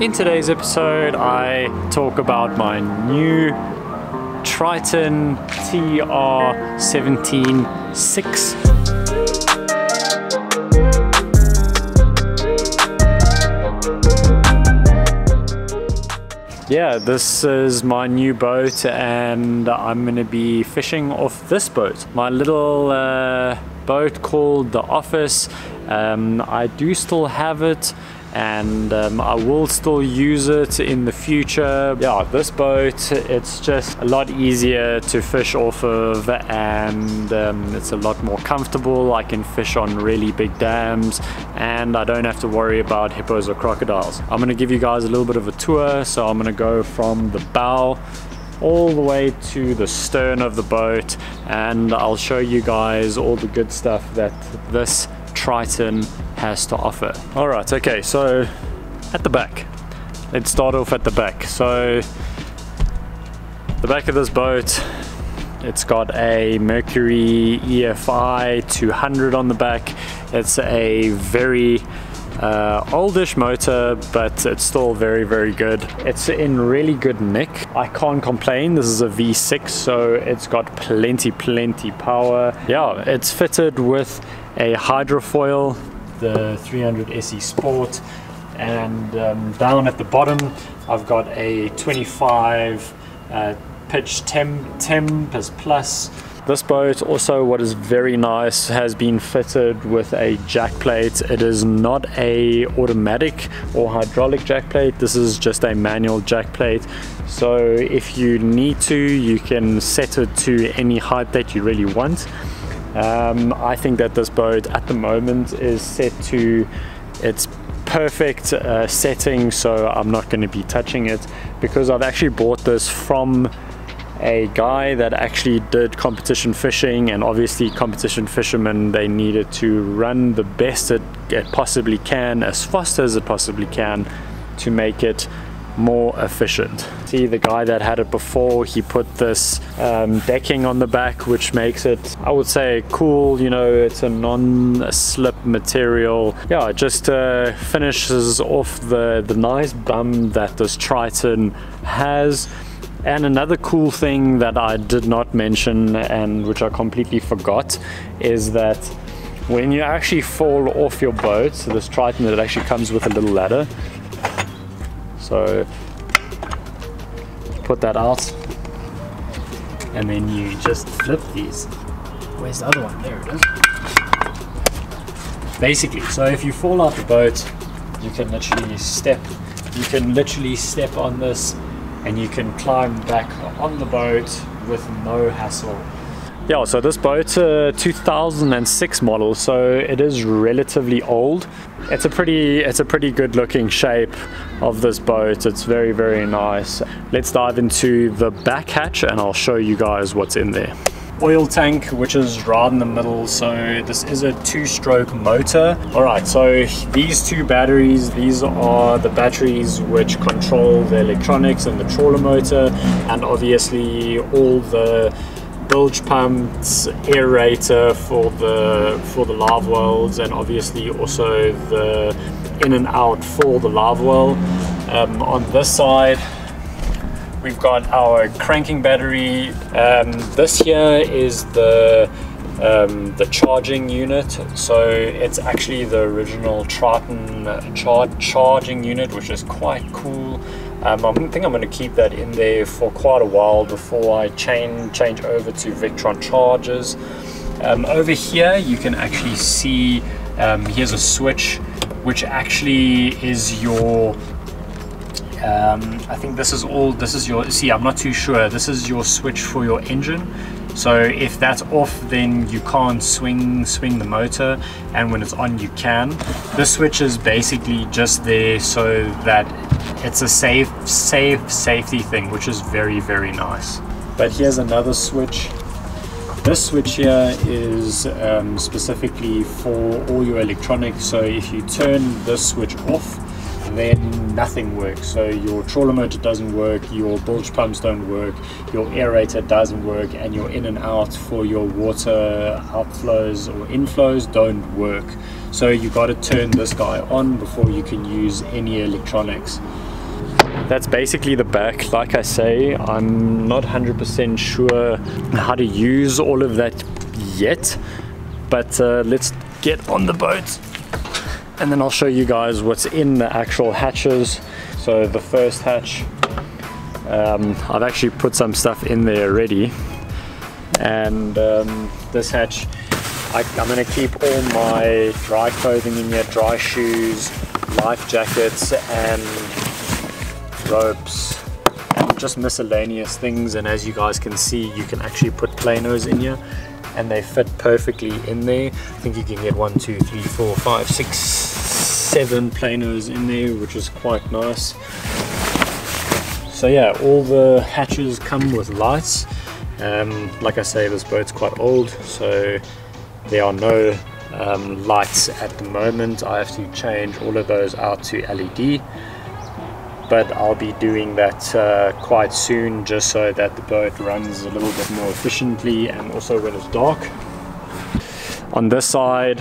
In today's episode, I talk about my new Triton TR176. Yeah, this is my new boat and I'm gonna be fishing off this boat. My little boat called the Office. I do still have it and I will still use it in the future. Yeah, this boat, it's just a lot easier to fish off of and it's a lot more comfortable. I can fish on really big dams and I don't have to worry about hippos or crocodiles. I'm gonna give you guys a little bit of a tour. So I'm gonna go from the bow all the way to the stern of the boat and I'll show you guys all the good stuff that this Triton has to offer. All right, okay, so at the back, let's start off at the back. So the back of this boat, it's got a Mercury EFI 200 on the back. It's a very oldish motor, but it's still very, very good. It's in really good nick. I can't complain. This is a V6, so it's got plenty power. Yeah, it's fitted with a hydrofoil, the 300 SE Sport, and down at the bottom I've got a 25 pitch Tempus Plus. This boat also, what is very nice, has been fitted with a jack plate. It is not a automatic or hydraulic jack plate. This is just a manual jack plate. So if you need to, you can set it to any height that you really want. I think that this boat at the moment is set to its perfect setting, so I'm not going to be touching it, because I've actually bought this from a guy that actually did competition fishing, and obviously competition fishermen, they needed to run the best it possibly can, as fast as it possibly can, to make it more efficient. See, the guy that had it before, he put this decking on the back, which makes it, I would say, cool. You know, it's a non-slip material. Yeah, it just finishes off the nice bum that this Triton has. And another cool thing that I did not mention, and which I completely forgot, is that when you actually fall off your boat, so this Triton, it actually comes with a little ladder. So put that out and then you just flip these. Where's the other one? There it is. Basically, so if you fall out the boat, you can literally step, on this and you can climb back on the boat with no hassle. Yeah, so this boat's a 2006 model, so it is relatively old. It's a pretty good looking shape of this boat. It's very, very nice. Let's dive into the back hatch and I'll show you guys what's in there. Oil tank, which is right in the middle. So this is a 2-stroke motor. All right, so these two batteries, these are the batteries which control the electronics and the trawler motor, and obviously all the bilge pumps, aerator for the live wells, and obviously also the in and out for the live well. On this side, we've got our cranking battery. This here is the charging unit. So it's actually the original Triton charging unit, which is quite cool. I think I'm going to keep that in there for quite a while before I change over to Victron chargers. Over here you can actually see, here's a switch which actually is your, I think this is your, see, I'm not too sure, this is your switch for your engine. So if that's off, then you can't swing the motor, and when it's on you can. This switch is basically just there so that it's a safety thing, which is very, very nice. But here's another switch. This switch here is specifically for all your electronics. So if you turn this switch off, then nothing works. So your trawler motor doesn't work, your bilge pumps don't work, your aerator doesn't work, and your in and out for your water outflows or inflows don't work. So you got to turn this guy on before you can use any electronics. That's basically the back. Like I say, I'm not 100% sure how to use all of that yet, but let's get on the boat and then I'll show you guys what's in the actual hatches. So the first hatch, I've actually put some stuff in there already, and this hatch I'm going to keep all my dry clothing in here, dry shoes, life jackets and ropes, and just miscellaneous things. And as you guys can see, you can actually put planos in here and they fit perfectly in there. I think you can get 1, 2, 3, 4, 5, 6, 7 planos in there, which is quite nice. So yeah, all the hatches come with lights. Like I say, this boat's quite old, so there are no lights at the moment. I have to change all of those out to LED, but I'll be doing that quite soon, just so that the boat runs a little bit more efficiently, and also when it's dark. On this side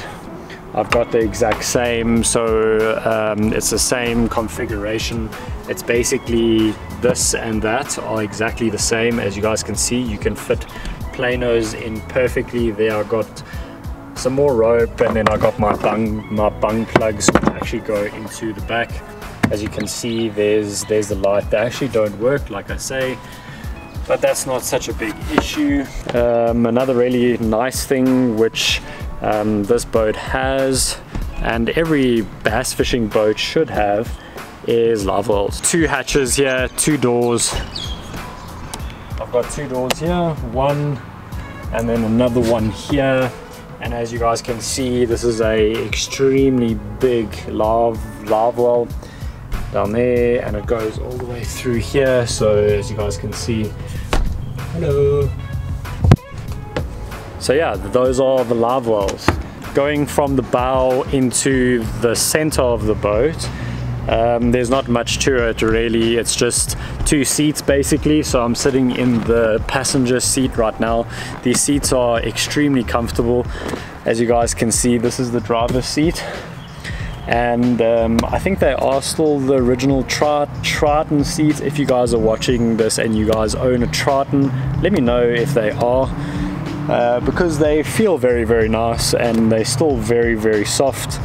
I've got the exact same, so it's the same configuration. It's basically this and that are exactly the same. As you guys can see, you can fit planos in perfectly there. I got some more rope, and then I got my bung plugs which actually go into the back. As you can see, there's the light. They actually don't work, like I say, but that's not such a big issue. Another really nice thing which this boat has, and every bass fishing boat should have, is live wells. Two hatches here, two doors. I've got two doors here, one and then another one here. And as you guys can see, this is a extremely big live well down there, and it goes all the way through here. So as you guys can see, hello. So yeah, those are the live wells. Going from the bow into the center of the boat, there's not much to it really. It's just two seats basically, so I'm sitting in the passenger seat right now. These seats are extremely comfortable. As you guys can see, this is the driver's seat, and I think they are still the original Triton seats. If you guys are watching this and you guys own a Triton, let me know if they are. Because they feel very, very nice, and they're still very, very soft.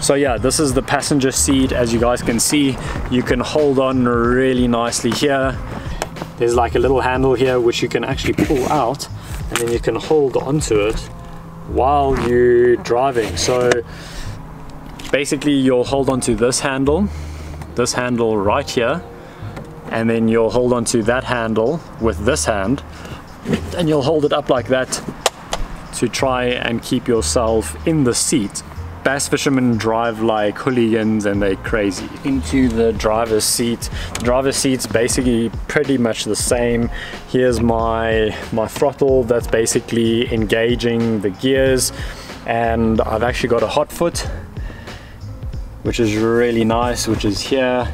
So yeah, this is the passenger seat. As you guys can see, you can hold on really nicely here. There's like a little handle here which you can actually pull out, and then you can hold onto it while you're driving. So basically you'll hold onto this handle right here, and then you'll hold onto that handle with this hand, and you'll hold it up like that to try and keep yourself in the seat. Bass fishermen drive like hooligans and they're crazy. Into the driver's seat. The driver's seat's basically pretty much the same. Here's my throttle that's basically engaging the gears, and I've actually got a hot foot which is really nice, which is here.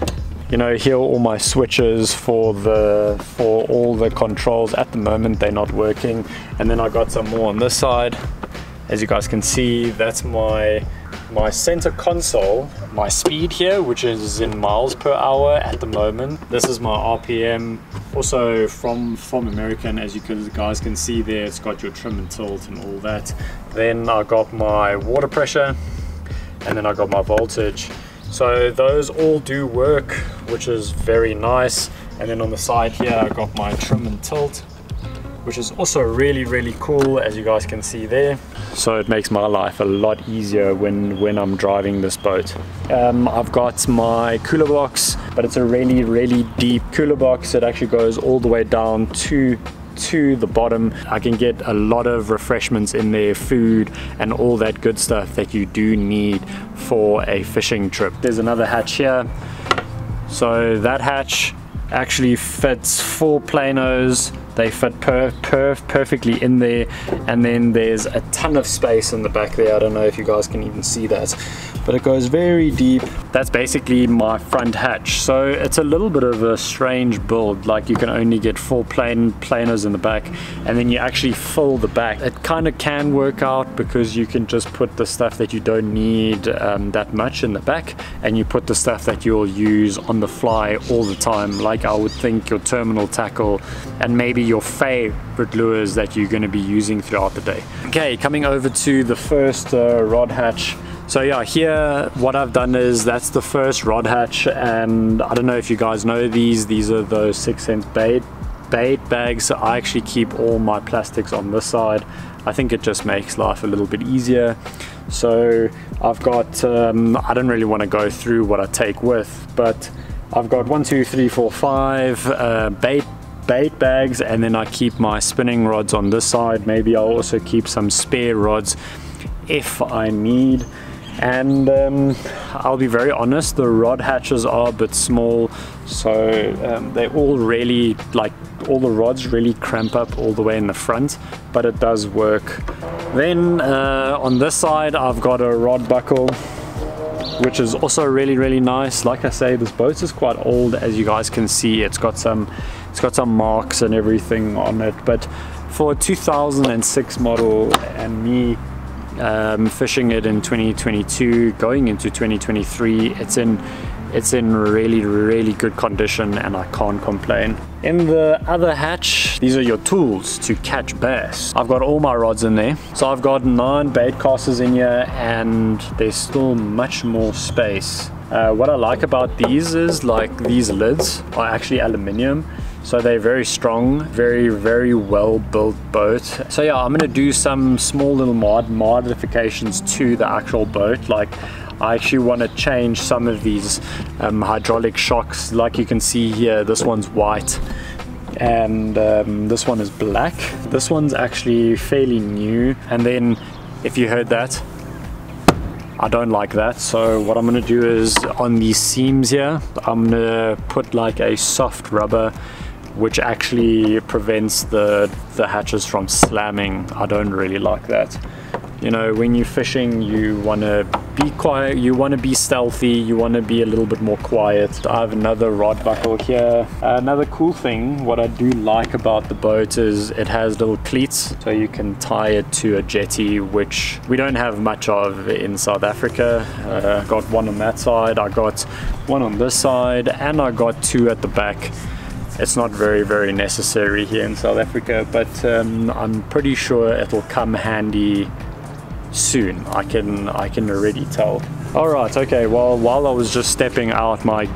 You know, here are all my switches for all the controls. At the moment they're not working. And then I got some more on this side. As you guys can see, that's my center console, my speed here, which is in miles per hour at the moment. This is my RPM, also from American. As you guys can see there, it's got your trim and tilt and all that. Then I got my water pressure, and then I got my voltage. So those all do work, which is very nice. And then on the side here, I've got my trim and tilt, which is also really, really cool, as you guys can see there. So it makes my life a lot easier when I'm driving this boat. I've got my cooler box, but it's a really, really deep cooler box. It actually goes all the way down to the bottom. I can get a lot of refreshments in there, food and all that good stuff that you do need for a fishing trip. There's another hatch here. So that hatch actually fits 4 planos, They fit perfectly in there, and then there's a ton of space in the back there. I don't know if you guys can even see that, but it goes very deep. That's basically my front hatch. So it's a little bit of a strange build, like you can only get four planers in the back, and then you actually fill the back. It kind of can work out because you can just put the stuff that you don't need that much in the back, and you put the stuff that you'll use on the fly all the time, like I would think your terminal tackle and maybe your favorite lures that you're going to be using throughout the day. Okay, coming over to the first rod hatch. So yeah, here what I've done is that's the first rod hatch, and I don't know if you guys know these are those 6 cent bait bags. So I actually keep all my plastics on this side. I think it just makes life a little bit easier. So I've got I don't really want to go through what I take with, but I've got 1, 2, 3, 4, 5 bait bags, and then I keep my spinning rods on this side. Maybe I'll also keep some spare rods if I need. And I'll be very honest, the rod hatches are a bit small, so they all really, like all the rods really cramp up all the way in the front, but it does work. Then on this side I've got a rod buckle, which is also really nice. Like I say, this boat is quite old, as you guys can see. It's got some marks and everything on it, but for a 2006 model and me fishing it in 2022 going into 2023, it's in really good condition, and I can't complain. In the other hatch, these are your tools to catch bass. I've got all my rods in there, so I've got 9 bait casters in here, and there's still much more space. What I like about these is, like, these lids are actually aluminium, so they're very strong, very well built boat. So yeah, I'm gonna do some small little modifications to the actual boat. Like, I actually want to change some of these hydraulic shocks. Like you can see here, this one's white, and this one is black. This one's actually fairly new, and then if you heard that, I don't like that. So what I'm gonna do is on these seams here, I'm gonna put like a soft rubber, which actually prevents the hatches from slamming. I don't really like that. You know, when you're fishing, you want to be quiet, you want to be stealthy, you want to be a little bit more quiet. I have another rod buckle here. Another cool thing, what I do like about the boat is it has little cleats, so you can tie it to a jetty, which we don't have much of in South Africa. I got one on that side, I got one on this side, and I got 2 at the back. It's not very necessary here in South Africa, but I'm pretty sure it'll come handy soon. I can already tell. All right, okay, well, while I was just stepping out, my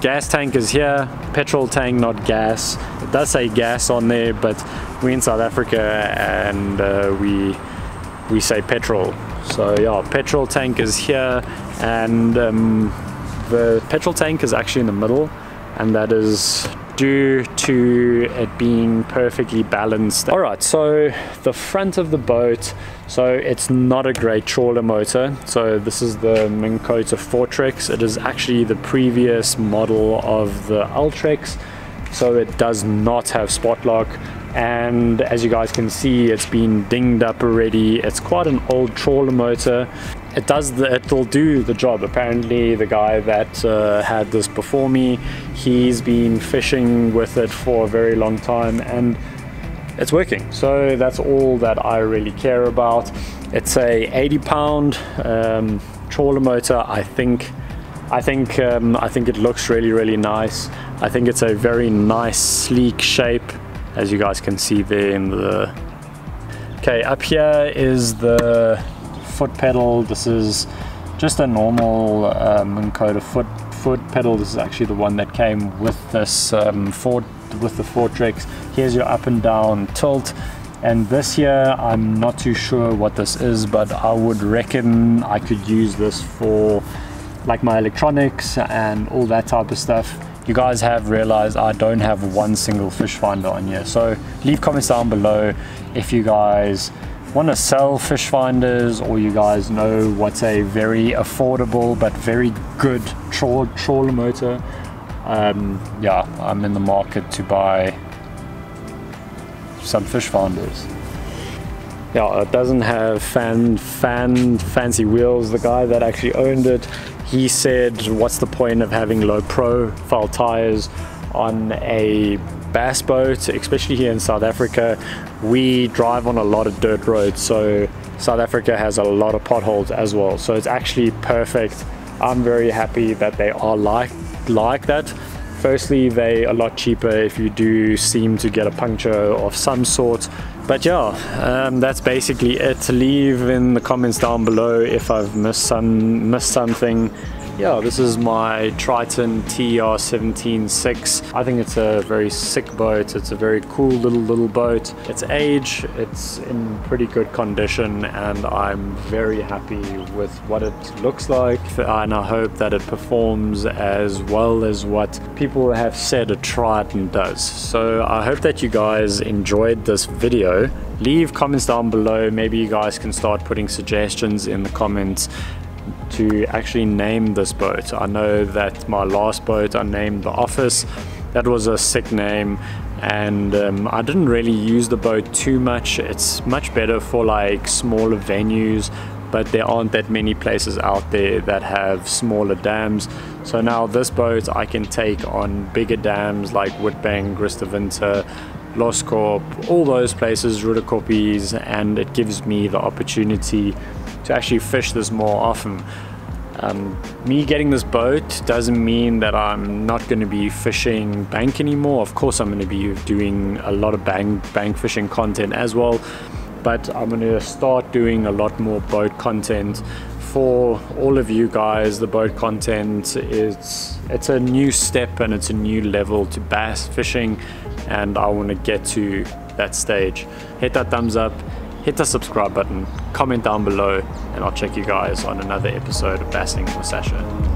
gas tank is here. Petrol tank, not gas. It does say gas on there, but we're in South Africa, and we say petrol. So yeah, petrol tank is here, and the petrol tank is actually in the middle, and that is due to it being perfectly balanced. All right, so the front of the boat, so it's not a great trawler motor. So this is the Minkota Fortrix. It is actually the previous model of the Ultrix, so it does not have spot lock, and as you guys can see, it's been dinged up already. It's quite an old trawler motor. It'll do the job. Apparently the guy that had this before me, he's been fishing with it for a very long time, and it's working. So that's all that I really care about. It's a 80-pound trawler motor. I think it looks really nice. I think it's a very nice sleek shape, as you guys can see there in the... Okay, up here is the foot pedal. This is just a normal Minkota foot pedal. This is actually the one that came with this with the Fortrix. Here's your up and down tilt, and this here, I'm not too sure what this is, but I would reckon I could use this for like my electronics and all that type of stuff. You guys have realized I don't have one single fish finder on here, so leave comments down below if you guys want to sell fish finders, or you guys know what's a very affordable but very good trawler motor. Yeah, I'm in the market to buy some fish founders. Yeah, it doesn't have fancy wheels. The guy that actually owned it, he said, what's the point of having low profile tires on a bass boat, especially here in South Africa? We drive on a lot of dirt roads, so South Africa has a lot of potholes as well, so it's actually perfect. I'm very happy that they are like that. Firstly, they are a lot cheaper if you do seem to get a puncture of some sort. But yeah, that's basically it. Leave in the comments down below if I've missed something. Yeah, this is my Triton TR176. I think it's a very sick boat. It's a very cool little boat. Its age, it's in pretty good condition, and I'm very happy with what it looks like. And I hope that it performs as well as what people have said a Triton does. So I hope that you guys enjoyed this video. Leave comments down below. Maybe you guys can start putting suggestions in the comments to actually name this boat. I know that my last boat I named the Office. That was a sick name, and I didn't really use the boat too much. It's much better for like smaller venues, but there aren't that many places out there that have smaller dams. So now this boat I can take on bigger dams like Woodbank, Gristavinter, Los Corp, all those places, Rudacopis, and it gives me the opportunity to actually fish this more often. Me getting this boat doesn't mean that I'm not going to be fishing bank anymore. Of course I'm going to be doing a lot of bank fishing content as well, but I'm going to start doing a lot more boat content for all of you guys. The boat content is, it's a new step and it's a new level to bass fishing, and I want to get to that stage. Hit that thumbs up, hit the subscribe button, comment down below, and I'll check you guys on another episode of Bassing with Sascha.